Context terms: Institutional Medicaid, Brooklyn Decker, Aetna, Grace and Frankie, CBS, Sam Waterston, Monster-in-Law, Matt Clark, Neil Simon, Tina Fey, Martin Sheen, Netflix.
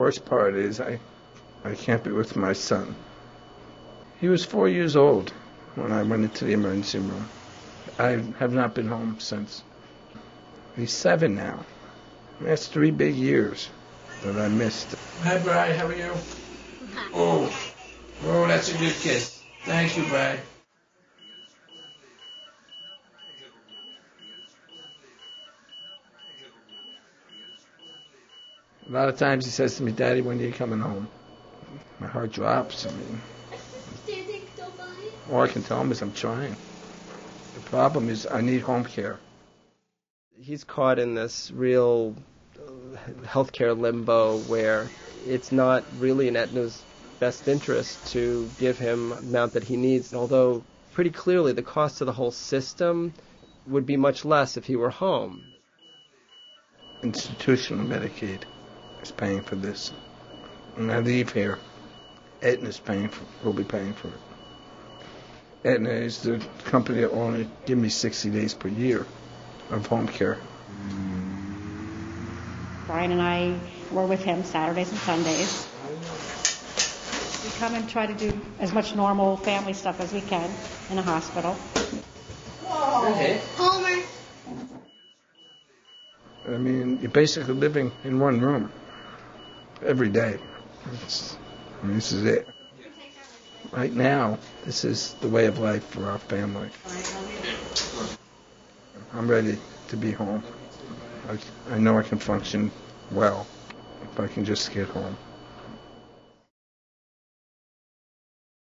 Worst part is I can't be with my son. He was 4 years old when I went into the emergency room. I have not been home since. He's 7 now. That's 3 big years that I missed. Hi, Bri. How are you? Oh, that's a good kiss. Thank you, Bri. A lot of times he says to me, "Daddy, when are you coming home?" My heart drops. I mean, all I can tell him is I'm trying. The problem is I need home care. He's caught in this real healthcare limbo where it's not really in Aetna's best interest to give him the amount that he needs, although pretty clearly the cost to the whole system would be much less if he were home. Institutional Medicaid is paying for this. When I leave here, Aetna's will be paying for it. Aetna is the company that will only give me 60 days per year of home care. Brian and I were with him Saturdays and Sundays. We come and try to do as much normal family stuff as we can in a hospital. Whoa. Okay. Homer. I mean, you're basically living in one room every day. This is it. Right now, this is the way of life for our family. I'm ready to be home. I know I can function well if I can just get home.